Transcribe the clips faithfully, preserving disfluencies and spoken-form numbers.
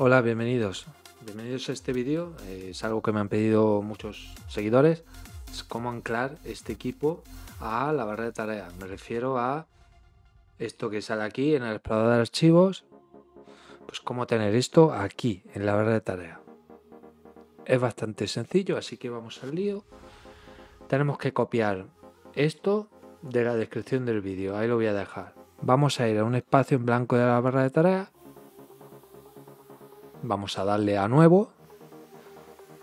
Hola, bienvenidos. Bienvenidos a este vídeo. Eh, es algo que me han pedido muchos seguidores. Es cómo anclar este equipo a la barra de tareas. Me refiero a esto que sale aquí en el explorador de archivos. Pues cómo tener esto aquí en la barra de tareas. Es bastante sencillo, así que vamos al lío. Tenemos que copiar esto de la descripción del vídeo. Ahí lo voy a dejar. Vamos a ir a un espacio en blanco de la barra de tareas. Vamos a darle a nuevo,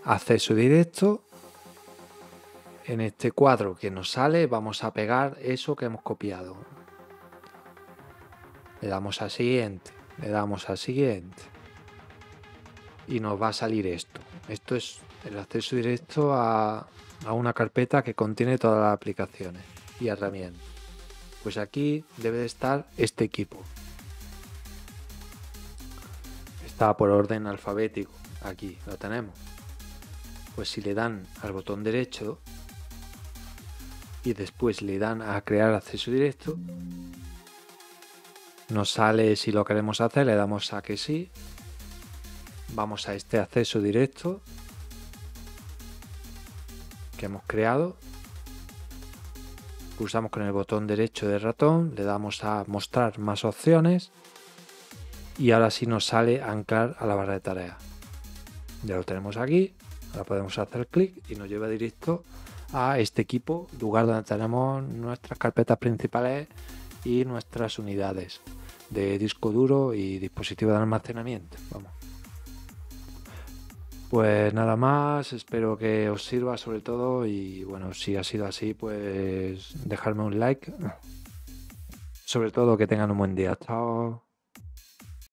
acceso directo. En este cuadro que nos sale vamos a pegar eso que hemos copiado. Le damos a siguiente, le damos a siguiente. Y nos va a salir esto. Esto es el acceso directo a, a una carpeta que contiene todas las aplicaciones y herramientas. Pues aquí debe de estar este equipo. Está por orden alfabético. Aquí lo tenemos. Pues si le dan al botón derecho y después le dan a crear acceso directo, nos sale si lo queremos hacer, le damos a que sí. Vamos a este acceso directo que hemos creado, pulsamos con el botón derecho del ratón, le damos a mostrar más opciones y ahora sí nos sale anclar a la barra de tareas. Ya lo tenemos aquí, ahora podemos hacer clic y nos lleva directo a este equipo, lugar donde tenemos nuestras carpetas principales y nuestras unidades de disco duro y dispositivo de almacenamiento. Vamos. Pues nada más, espero que os sirva sobre todo y bueno, si ha sido así, pues dejarme un like. Sobre todo que tengan un buen día. Chao.